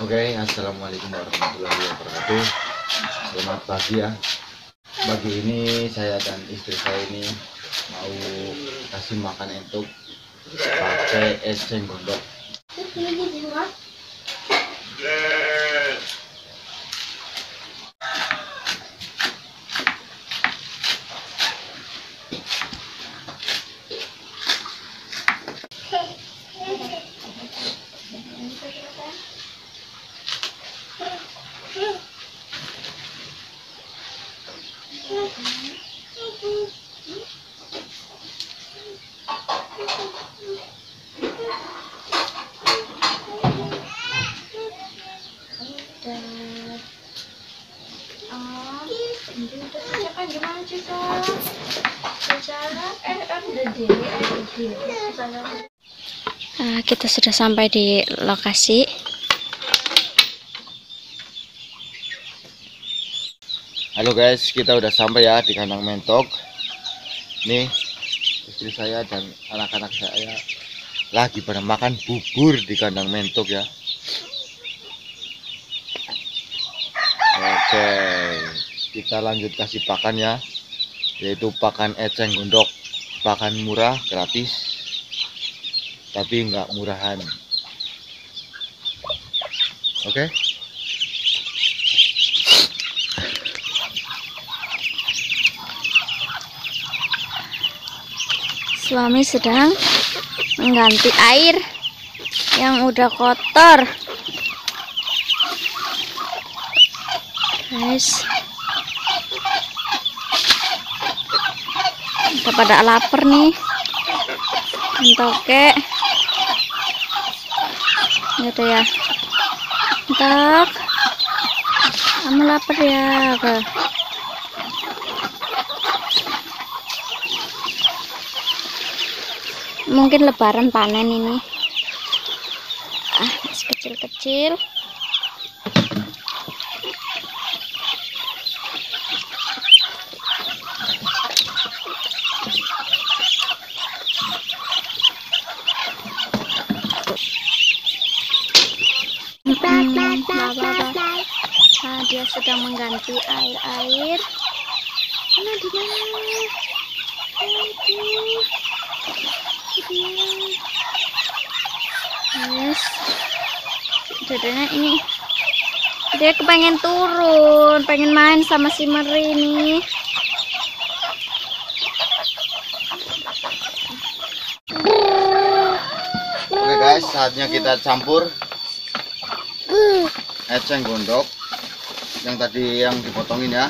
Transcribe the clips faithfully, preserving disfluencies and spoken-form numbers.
Oke, okay, assalamualaikum warahmatullahi wabarakatuh. Selamat pagi ya. Pagi ini saya dan istri saya ini mau kasih makan entuk pakai eceng gondok. Gimana juga nah, kita sudah sampai di lokasi. Halo guys, kita udah sampai ya di kandang mentok. Nih istri saya dan anak-anak saya lagi pada makan bubur di kandang mentok ya. Oke, kita lanjut kasih pakan ya, yaitu pakan eceng gondok. Pakan murah, gratis, tapi nggak murahan. Oke okay? Suami sedang mengganti air yang udah kotor guys. Kita pada lapar nih, entoke gitu ya, entok kamu lapar ya ke. Mungkin lebaran panen ini, ah masih kecil-kecil. Nah, dia sedang mengganti air-air. Mana di mana? Yes. Dadanya ini. Dia kepengen turun, pengen main sama si Meri ini. Oke guys, saatnya kita campur eceng gondok yang tadi yang dipotongin ya.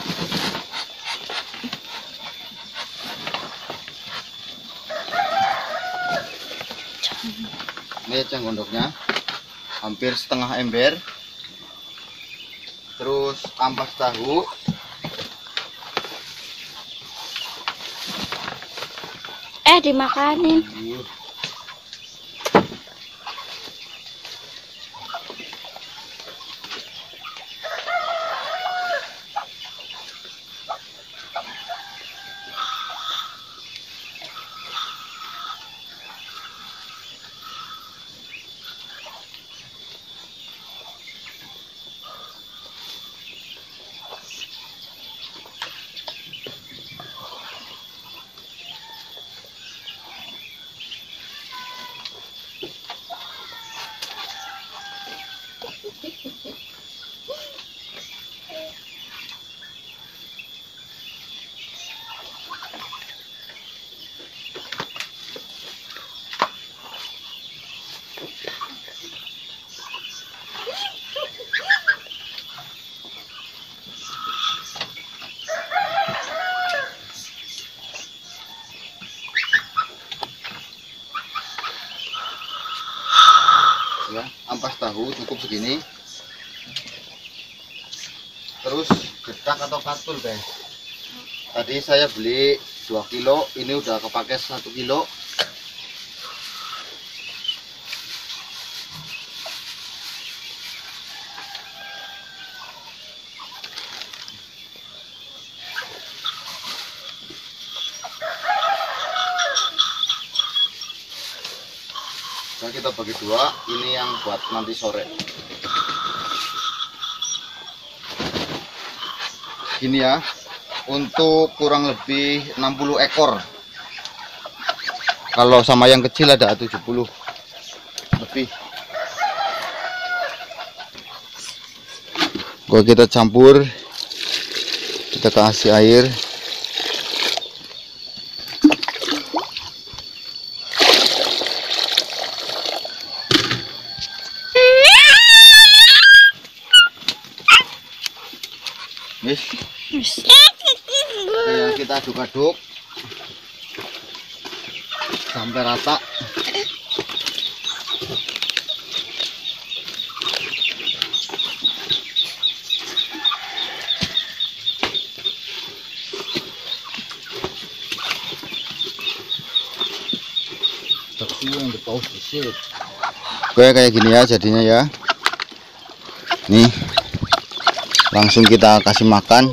Ini eceng gondoknya hampir setengah ember, terus ampas tahu, eh dimakanin. uh. Ya, ampas tahu cukup segini, terus getak atau katul guys. Tadi saya beli dua kilo, ini udah kepake satu kilo. Kita bagi dua, ini yang buat nanti sore. gini ya, untuk kurang lebih enam puluh ekor. Kalau sama yang kecil ada tujuh puluh lebih. Kalau kita campur, kita kasih air. Mis. Ya, kita aduk-aduk sampai rata. Oke, kayak gini ya jadinya ya. Nih, langsung kita kasih makan.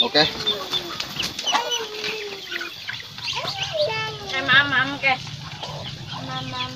Oke. Eh, mamam ke. Mamam.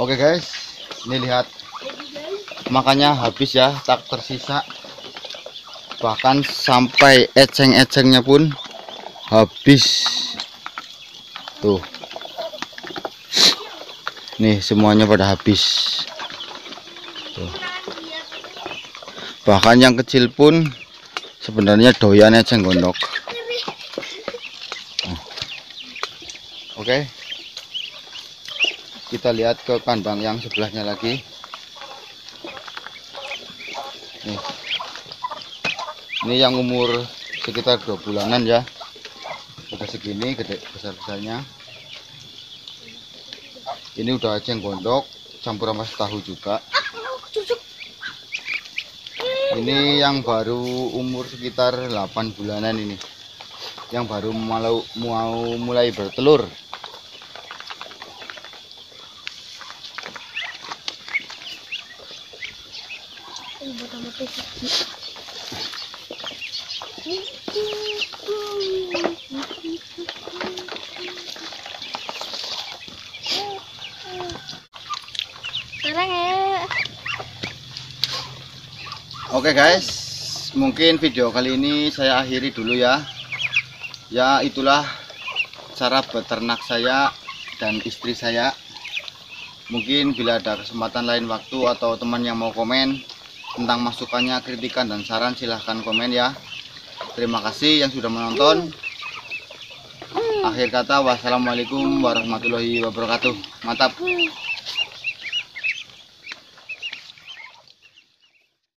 Oke guys, ini lihat makanya habis ya, tak tersisa, bahkan sampai eceng-ecengnya pun habis tuh. Nih semuanya pada habis tuh. Bahkan yang kecil pun sebenarnya doyan eceng gondok. Nah. Oke. Okay. Kita lihat ke kandang yang sebelahnya lagi. Nih. Ini yang umur sekitar dua bulanan ya. Udah segini gede besar-besarnya. Ini udah eceng gondok campur sama tahu juga. Ini yang baru umur sekitar delapan bulanan ini. Yang baru mau mau mulai bertelur. Oke guys, mungkin video kali ini saya akhiri dulu ya. Ya, itulah cara beternak saya dan istri saya. Mungkin bila ada kesempatan lain waktu atau teman yang mau komen tentang masukannya, kritikan dan saran, silahkan komen ya. Terima kasih yang sudah menonton. Akhir kata, wassalamualaikum warahmatullahi wabarakatuh. Mantap.